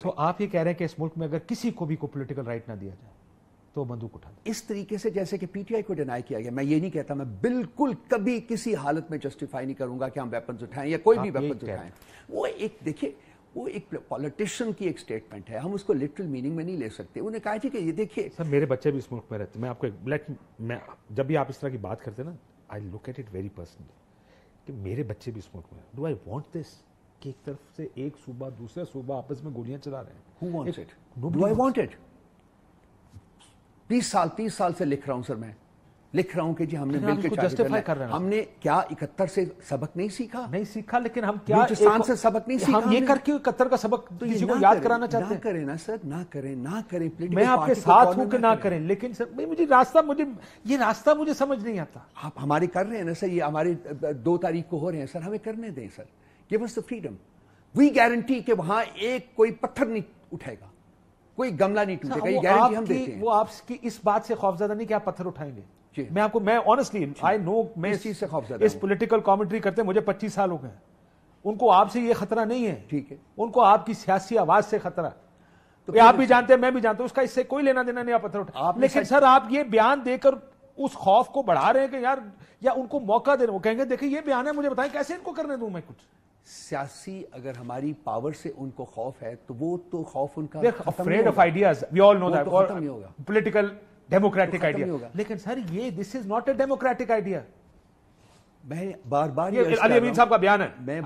तो आप ये कह रहे हैं कि इस मुल्क में अगर किसी को भी को पॉलिटिकल राइट ना दिया जाए तो बंदूक उठा दे। इस तरीके से जैसे कि पीटीआई को डिनाई किया गया, मैं ये नहीं कहता, मैं बिल्कुल कभी किसी हालत में जस्टिफाई नहीं करूंगा कि हम वेपन्स उठाएं या कोई भी वेपन्स उठाएं। वो एक, देखिए, वो एक पॉलिटिशियन की एक स्टेटमेंट है, हम उसको लिटरल मीनिंग में नहीं ले सकते। उन्हें कहा थी कि ये देखिए सर, मेरे बच्चे भी इस मुल्क में रहते, मैं आपको मैं जब भी आप इस तरह की बात करते ना, I look at it very personally कि मेरे बच्चे भी इस मुल्क में, डू आई वांट दिस कि एक तरफ से एक सूबा दूसरा सूबा आपस में गोलियां चला रहे हैं। Who wants it? Do I want it? 30 साल से लिख रहा हूं सर, मैं लिख रहा हूं कि जी हमने मिलकर जस्टिफाई कर रहे हैं। हमने क्या 71 से सबक नहीं सीखा? नहीं सीखा, लेकिन हम क्या 100 से सबक नहीं सीखा? हम ये करके 71 का सबक किसी को याद कराना चाहते हैं? ना करें ना सर, ना करें, ना करें। मैं आपके साथ हूं कि ना करें, लेकिन सर मुझे ये रास्ता समझ नहीं आता। आप हमारे कर रहे हैं ना सर, ये हमारे 2 तारीख को हो रहे हैं सर, हमें करने दें sir. Give us the freedom. We guarantee कि वहां एक कोई पत्थर नहीं उठाएगा, कोई गमला नहीं टूटेगा, ये गारंटी हम देते हैं। वो आपकी इस बात से खौफजदा नहीं कि आप पत्थर उठाएंगे। मैं आपको, मैं ऑनेस्टली आई नो, मैं इस चीज से खौफजदा हूं। इस पॉलिटिकल कमेंट्री करते मुझे 25 साल हो गए। उनको आपसे ये खतरा नहीं है, ठीक है, उनको आपकी सियासी आवाज से खतरा। तो आप भी जानते हैं, मैं भी जानता हूं, उसका इससे कोई लेना देना नहीं, आप पत्थर उठा। लेकिन सर आप ये बयान देकर उस खौफ को बढ़ा रहे हैं कि यार, या उनको मौका दे रहे, वो कहेंगे देखिए ये बयान है, मुझे बताएं कैसे इनको करने दूं मैं कुछ। सियासी अगर हमारी पावर से उनको खौफ है तो वो तो खौफ उनका afraid of ideas, we all know that, political democratic idea. लेकिन सर ये this is not a democratic idea. मैं बार बार अली अमीन साहब का बयान है, मैं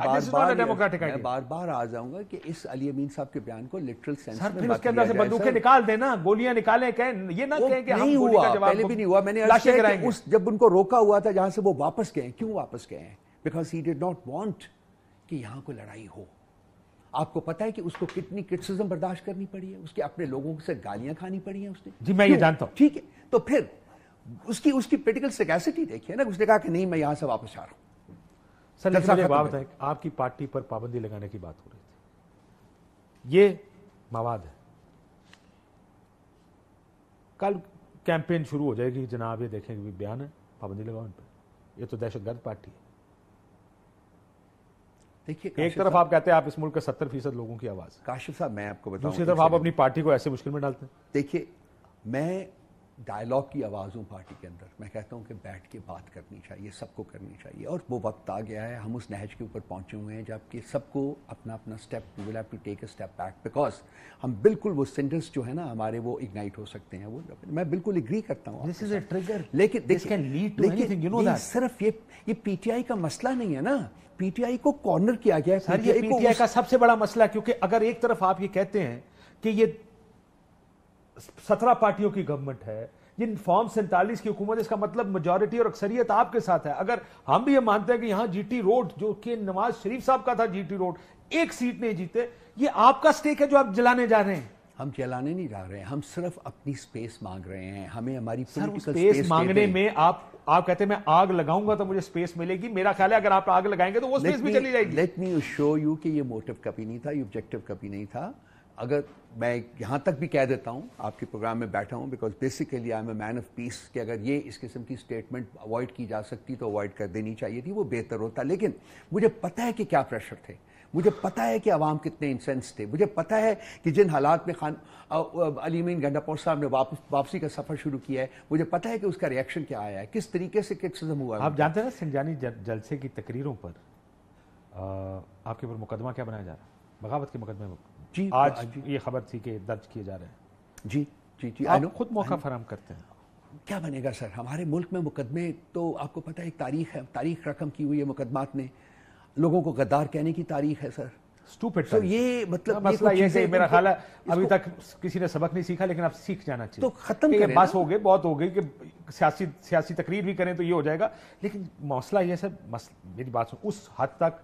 बार बार आ जाऊंगा कि इस अली अमीन साहब के बयान को लिटरल सेंस में मत लेना सर। बंदूकें निकाल देना, गोलियां निकालें, कहें ये ना कहें कि हम गोली का जवाब, पहले भी नहीं हुआ। मैंने उस जब उनको रोका हुआ था जहां से वो वापस गए, क्यों वापस गए? Because he did not want कि यहां को लड़ाई हो। आपको पता है कि उसको कितनी क्रिटिसिज्म बर्दाश्त करनी पड़ी है, उसके अपने लोगों से गालियां खानी पड़ी हैं उसने। जी मैं ये जानता हूं, ठीक है। तो फिर उसकी पॉलिटिकल सैकेसिटी देखिए ना, उसने कहा कि नहीं मैं यहां से वापस आ रहा हूं। सर मुझे बात है, आपकी पार्टी पर पाबंदी लगाने की बात हो रही थी, ये मवाद है, कल कैंपेन शुरू हो जाएगी, जनाब ये देखेंगे बयान है, पाबंदी लगाओ इन पर, ये तो दहशतगर्द पार्टी है। देखिए एक तरफ आप कहते हैं आप इस मुल्क के 70% लोगों की आवाज, काशिफ साहब मैं आपको बताऊं, दूसरी तरफ आप अपनी पार्टी को ऐसे मुश्किल में डालते हैं। देखिए मैं डायलॉग की आवाज हूं पार्टी के अंदर, मैं कहता हूं कि बैठ के बात करनी चाहिए, सबको करनी चाहिए, और वो वक्त आ गया है। हम उस नहज के ऊपर पहुंचे हुए हैं जबकि सबको अपना अपना step, we will have to take a step back, because हम बिल्कुल वो सिंडल्स जो है ना हमारे, वो इग्नाइट हो सकते हैं। वो मैं बिल्कुल एग्री करता हूँ, दिस इज अ ट्रिगर, लेकिन this can lead to anything, you know that. सिर्फ ये पीटीआई का मसला नहीं है ना, पीटीआई को कॉर्नर किया गया है, पीटीआई का सबसे बड़ा मसला, क्योंकि अगर एक तरफ आप ये कहते हैं कि ये 17 पार्टियों की गवर्नमेंट है, ये फॉर्म 47 की हुकूमत, इसका मतलब मेजॉरिटी और अक्सरियत आपके साथ है। अगर हम भी ये मानते हैं कि यहां जीटी रोड जो कि नवाज शरीफ साहब का था, जीटी रोड एक सीट नहीं जीते, ये आपका स्टेक है जो आप जलाने जा रहे हैं। हम जलाने नहीं जा रहे हैं, हम सिर्फ अपनी स्पेस मांग रहे हैं, हमें हमारी स्पेस मांगने में आप कहते हैं मैं आग लगाऊंगा तो मुझे स्पेस मिलेगी, मेरा ख्याल है अगर आप आग लगाएंगे तो वो स्पेस भी चली जाएगी। लेट मी शो यू कि ये मोटिव कभी नहीं था, ये ऑब्जेक्टिव कभी नहीं था। अगर मैं यहाँ तक भी कह देता हूँ, आपके प्रोग्राम में बैठा हूँ, because basically I am a man of peace, कि अगर ये इस किस्म की स्टेटमेंट अवॉइड की जा सकती तो अवॉइड कर देनी चाहिए थी, वो बेहतर होता। लेकिन मुझे पता है कि क्या प्रेशर थे, मुझे पता है कि आवाम कितने इंसेंस थे, मुझे पता है कि जिन हालात में अली अमीन गंडापुर साहब ने वापसी का सफर शुरू किया है, मुझे पता है कि उसका रिएक्शन क्या आया है, किस तरीके से क्रिटिसिज्म हुआ। आप जानते हैं ना सिंजानी जलसे की तकरीरों पर आपके ऊपर मुकदमा क्या बनाया जा रहा है, बगावत के मुकदमे में जी, आज ये खबर थी कि दर्ज किए जा रहे हैं। जी जी जी, आप खुद मौका फराहम करते हैं, क्या बनेगा सर हमारे मुल्क में मुकदमे? तो आपको पता है एक तारीख है, तारीख रकम की हुई है मुकदमात ने, लोगों को गद्दार कहने की तारीख है सर, स्टूपिड। तो ये मतलब मसला ये है, मेरा ख्याल है अभी तक किसी ने सबक नहीं सीखा, लेकिन आप सीख जाना चाहिए। तो खत्म करें, बस हो गए, बहुत हो गई कि सियासी तकरीर भी करें तो ये हो जाएगा। लेकिन मसला ये सर, मेरी बात सुन, उस हद तक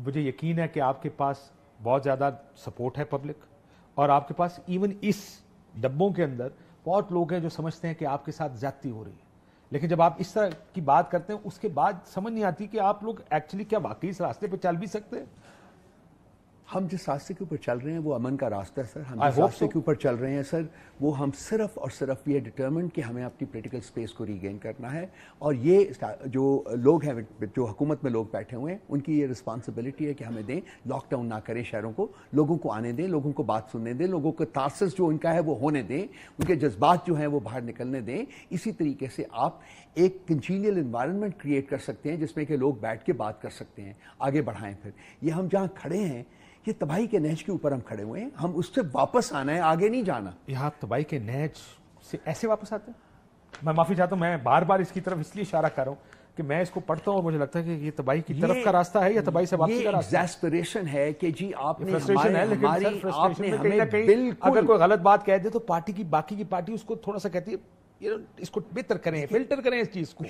मुझे यकीन है कि आपके पास बहुत ज़्यादा सपोर्ट है पब्लिक, और आपके पास इवन इस डब्बों के अंदर बहुत लोग हैं जो समझते हैं कि आपके साथ ज्यादती हो रही है। लेकिन जब आप इस तरह की बात करते हैं उसके बाद समझ नहीं आती कि आप लोग एक्चुअली क्या वाकई इस रास्ते पे चल भी सकते हैं। हम जिस रास्ते के ऊपर चल रहे हैं वो अमन का रास्ता है सर। हम जिस रास्ते के ऊपर चल रहे हैं सर, वो हम सिर्फ और सिर्फ ये डिटर्मिन कि हमें अपनी पॉलिटिकल स्पेस को रीगेन करना है। और ये जो लोग हैं, जो हुकूमत में लोग बैठे हुए हैं, उनकी ये रिस्पॉन्सिबिलिटी है कि हमें दें, लॉकडाउन ना करें शहरों को, लोगों को आने दें, लोगों को बात सुनने दें, लोगों को तासस जो उनका है वो होने दें, उनके जज्बात जो हैं वो बाहर निकलने दें। इसी तरीके से आप एक कंजीनियल इन्वायरमेंट क्रिएट कर सकते हैं जिसमें कि लोग बैठ के बात कर सकते हैं, आगे बढ़ाएं। फिर ये हम जहाँ खड़े हैं, ये तबाही के नहज के ऊपर हम खड़े हुए हैं, हम उससे वापस आना है, आगे नहीं जाना। यहाँ तबाही के नहज से ऐसे वापस आते हैं। मैं माफ़ी चाहता हूँ, मैं बार बार इसकी तरफ इसलिए इशारा कर रहा हूँ कि मैं इसको पढ़ता हूँ और मुझे लगता है कि ये तबाही की तरफ का रास्ता है या तबाही से वापसी का रास्ता है। एग्जैस्परेशन है कि जी आपने अगर कोई गलत बात कह दे तो पार्टी की बाकी की पार्टी उसको थोड़ा सा कहती है, इसको बेहतर करें, फिल्टर करें इस चीज को।